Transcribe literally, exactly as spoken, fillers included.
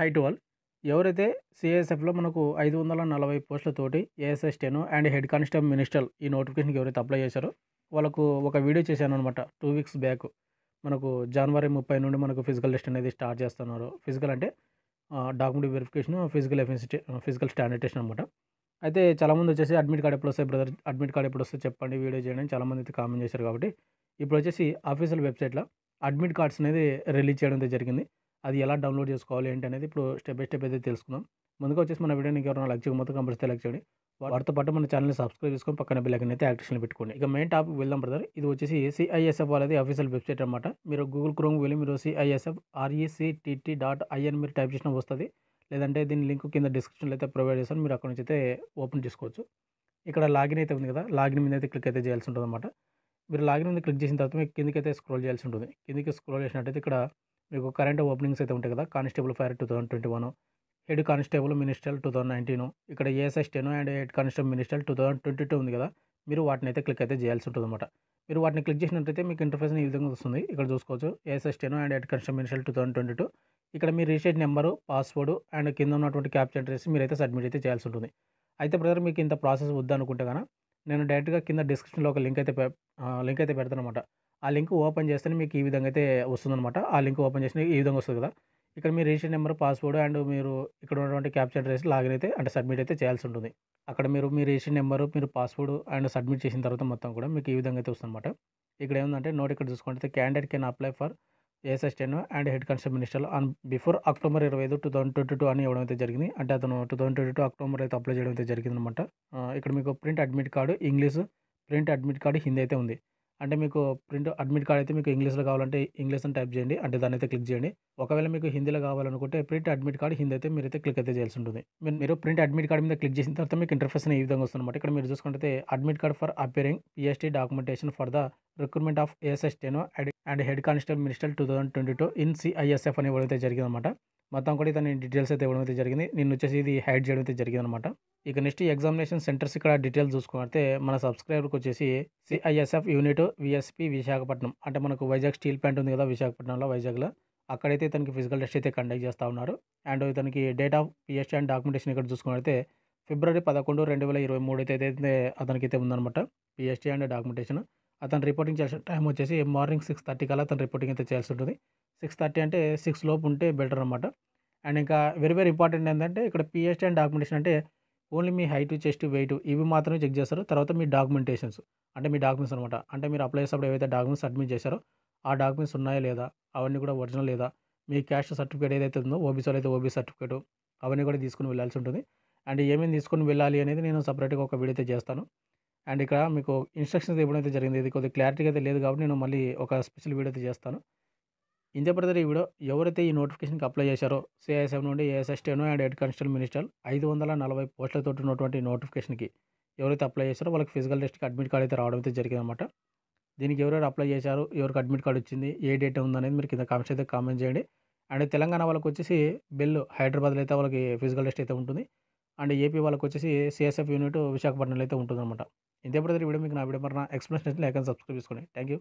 Height wall ఎవరైతే సిఐఎస్ఎఫ్లో మనకు ఐదు వందల నలభై పోస్టులతోటి ASS ten and head constable minister ఈ నోటిఫికేషన్కి ఎవరైతే అప్లై చేశారో వాళ్ళకు ఒక వీడియో చేశాను అనమాట. టూ వీక్స్ బ్యాక్ మనకు జనవరి ముప్పై నుండి మనకు ఫిజికల్ టెస్ట్ అనేది స్టార్ట్ చేస్తున్నారు. ఫిజికల్ అంటే document verification, physical efficiency, physical standard test అనమాట. అయితే చాలామంది వచ్చేసి అడ్మిట్ కార్డ్ ఎప్పుడు వస్తాయి బ్రదర్, అడ్మిట్ కార్డ్ ఎప్పుడు వస్తాయి చెప్పండి, వీడియో చేయండి అని చాలామంది అయితే కామెంట్ చేశారు. కాబట్టి ఇప్పుడు వచ్చేసి ఆఫీషియల్ వెబ్సైట్లో అడ్మిట్ కార్డ్స్ అనేది రిలీజ్ చేయడం జరిగింది. అది ఎలా డౌన్లోడ్ చేసుకోవాలి ఏంటి అనేది ఇప్పుడు స్టెప్ బై స్టెప్ అయితే తెలుసుకుందాం. ముందుగా వచ్చేసి మన వీడియోని ఎవరైనా లైక్ చేయకపోతే కంపల్సరీ లైక్ చేయండి. వాటితో పాటు మన ఛానల్ని సబ్స్క్రైబ్ చేసుకొని పక్కన బెల్ ఐకాన్ అయితే యాక్టివేషన్ పెట్టుకోండి. ఇక మెయిన్ టాపిక్ వెళ్దాం బ్రదర్. ఇది వచ్చేసి సిఐఎస్ఎఫ్ వాళ్ళది అఫీషియల్ వెబ్సైట్ అనమాట. మీరు గూగుల్ క్రోమ్ వెళ్ళి మీరు సిఐఎస్ఎఫ్ ఆర్ఈసిటిటి డాట్ ఐఎన్ మీరు టైప్ చేసిన వస్తుంది. లేదంటే దీని లింక్ కింద డిస్క్రిప్షన్లో అయితే ప్రొవైడ్ చేస్తాను, మీరు అక్కడ నుంచి అయితే ఓపెన్ చేసుకోవచ్చు. ఇక్కడ లాగిన్ అయితే ఉంది కదా, లాగిన్ మీద అయితే క్లిక్ అయితే చేయాల్సి ఉంటుంది అనమాట. మీరు లాగిన్ మీద క్లిక్ చేసిన తర్వాత మీకు కిందకి అయితే స్క్రోల్ చేయాల్సి ఉంటుంది. కిందకి స్క్రోల్ చేసినట్టయితే ఇక్కడ మీకు కరెంట్ ఓపెనింగ్స్ అయితే ఉంటాయి కదా. Constable fire two thousand twenty one, head constable minister two thousand nineteen, ఇక్కడ ASS ten and head constable minister two thousand twenty two ఉంది కదా, మీరు వాటిని అయితే క్లిక్ అయితే చేయాల్సి ఉంటుంది అనమాట. మీరు వాటిని క్లిక్ చేసినట్టయితే మీకు ఇంటర్ఫేస్ ఈ విధంగా వస్తుంది. ఇక్కడ చూసుకోవచ్చు ASS ten and head constable minister two thousand twenty two. ఇక్కడ మీ రిజిస్టర్ నెంబరు, పాస్వర్డ్ అండ్ కింద ఉన్నటువంటి క్యాప్చా ఎంట్రీస్ మీరైతే సబ్మిట్ అయితే చేయాల్సి ఉంటుంది. అయితే బ్రదర్ మీకు ఇంత ప్రాసెస్ వద్దనుకుంటే కనుక నేను డైరెక్ట్గా కింద డిస్క్రిప్షన్లో ఒక లింక్ అయితే లింక్ అయితే పెడతాను అనమాట. ఆ లింక్ ఓపెన్ చేస్తే మీకు ఈ విధంగా అయితే వస్తుందన్నమాట. ఆ లింక్ ఓపెన్ చేస్తే ఈ విధంగా వస్తుంది కదా. ఇక్కడ మీ రిజిస్టర్ నెంబర్, పాస్వర్డ్ అండ్ మీరు ఇక్కడ ఉన్నటువంటి క్యాప్చా ఎంట్రీస్ లాగిన్ అయితే అంటే సబ్మిట్ అయితే చేయాల్సి ఉంటుంది. అక్కడ మీరు మీ రిజిస్టర్ నెంబరు, మీరు పాస్వర్డ్ అండ్ సబ్మిట్ చేసిన తర్వాత మొత్తం కూడా మీకు ఈ విధంగా అయితే వస్తుందన్నమాట. ఇక్కడ ఏముందంటే నోట్ ఇక్కడ చూసుకుంటే candidate can apply for ASS ten and head constable minister on before October ఇరవై ఐదు టూ థౌసండ్ ట్వంటీ టూ అని ఇవ్వడం అయితే జరిగింది. అంటే అతను two thousand twenty two October అయితే అప్లై చేయడం అయితే జరిగింది అనమాట. ఇక్కడ మీకు print admit card English, print admit card Hindi అయితే ఉంది. అంటే మీకు ప్రింట్ అడ్మిట్ కార్డ్ అయితే మీకు ఇంగ్లీష్లో కావాలంటే ఇంగ్లీష్ అని టైప్ చేయండి, అంటే దాన్ని అయితే క్లిక్ చేయండి. ఒకవేళ మీకు హిందీలో కావాలనుకుంటే ప్రింట్ అడ్మిట్ కార్డ్ హిందీ అయితే మీరు అయితే క్లిక్ అయితే చేయాల్సి ఉంటుంది. మీరు ప్రింట్ అడ్మిట్ కార్డ్ మీద క్లిక్ చేసిన తర్వాత మీకు ఇంటర్ఫేస్ ఈ విధంగా వస్తుందన్నమాట. ఇక్కడ మీరు చూసుకుంటే admit card for appearing PST documentation for the recruitment of ASS ten and head constable minister two thousand twenty two in CISF అని ఇవ్వడం అయితే జరిగిందనమాట. మొత్తం కూడా ఇతని డీటెయిల్స్ అయితే ఇవ్వడం అయితే జరిగింది. నేను వచ్చేసి ఇది హైడ్ చేయడం అయితే జరిగిందనమాట. ఇక నెక్స్ట్ ఎగ్జామినేషన్ సెంటర్స్ ఇక్కడ డీటెయిల్స్ చూసుకుంటే మన సబ్స్క్రైబర్కి వచ్చేసి సిఐఎస్ఎఫ్ యూనిట్ విఎస్పి విశాఖపట్నం, అంటే మనకు వైజాగ్ స్టీల్ ప్లాంట్ ఉంది కదా విశాఖపట్నంలో, వైజాగ్లో అక్కడైతే ఇతనికి ఫిజికల్ టెస్ట్ అయితే కండక్ట్ చేస్తూ ఉన్నారు. అండ్ ఇతనికి date of PST and documentation ఇక్కడ చూసుకుంటే ఫిబ్రవరి పదకొండు రెండు వేల ఇరవై మూడు అయితే అయితే అతనికైతే ఉందనమాట పిఎస్టీ అండ్ డాక్యుమెంటేషన్. అతను రిపోర్టింగ్ చేయాల్సిన టైం వచ్చేసి మార్నింగ్ సిక్స్ థర్టీ కల్లా అతను రిపోర్టింగ్ అయితే చేయాల్సి ఉంటుంది. సిక్స్ థర్టీ అంటే సిక్స్ లోపు ఉంటే బెటర్ అనమాట. అండ్ ఇంకా వెరీ వెరీ ఇంపార్టెంట్ ఏంటంటే ఇక్కడ పిఎస్టీ అండ్ డాక్యుమెంటేషన్ అంటే ఓన్లీ మీ హైట్, చెస్ట్, వెయిట్ ఇవి మాత్రమే చెక్ చేస్తారు. తర్వాత మీ డాక్యుమెంటేషన్స్ అంటే మీ డాక్యుమెంట్స్ అనమాట. అంటే మీరు అప్లై చేసినప్పుడు ఏవైతే డాక్యుమెంట్స్ సబ్మిట్ చేశారో ఆ డాక్యుమెంట్స్ ఉన్నాయా లేదా, అవన్నీ కూడా ఒరిజినల్ లేదా, మీ క్యాస్ట్ సర్టిఫికేట్ ఏదైతే ఉందో ఓబీసీలో అయితే ఓబీ సర్టిఫికేట్ అవన్నీ కూడా తీసుకుని వెళ్ళాల్సి ఉంటుంది. అండ్ ఏమేమి తీసుకుని వెళ్ళాలి అనేది నేను సపరేట్గా ఒక వీడియో అయితే చేస్తాను. అండ్ ఇక్కడ మీకు ఇన్స్ట్రక్షన్స్ ఇవ్వడం జరిగింది. ఇది కొద్దిగా క్లారిటీగా అయితే లేదు కాబట్టి నేను మళ్ళీ ఒక స్పెషల్ వీడియో అయితే చేస్తాను. ఇంతే బ్రదర్ ఈ వీడియో. ఎవరైతే ఈ నోటిఫికేషన్కి అప్లై చేశారో సిఐఎస్ఎఫ్ నుండి ASS ten and head constable minister ఐదు వందల నలభై పోస్టులతో ఉన్నటువంటి నోటిఫికేషన్కి ఎవరైతే అప్లై చేశారో వాళ్ళకి ఫిజికల్ టెస్ట్కి అడ్మిట్ కార్డ్ అయితే రావడం అయితే జరిగిందనమాట. దీనికి ఎవరెవరు అప్లై చేశారు, ఎవరికి అడ్మిట్ కార్డ్ వచ్చింది, ఏ డేట్ ఉందనేది మీరు కింద కామెంట్స్ అయితే కామెంట్ చేయండి. అండ్ తెలంగాణ వాళ్ళకి వచ్చేసి బెల్ హైదరాబాద్లో అయితే వాళ్ళకి ఫిజికల్ టెస్ట్ అయితే ఉంటుంది. అండ్ ఏపీ వాళ్ళకి వచ్చేసి సిఎస్ఎఫ్ యూనిట్ విశాఖపట్నంలో అయితే ఉంటుందన్నమాట. ఇంతే బ్రదర్ ఈ వీడియో. మీకు నా వీడియో మరి నా ఎక్స్ప్లెనేషన్ లైక్ అండ్ సబ్స్క్రైబ్ చేసుకోండి. Thank you.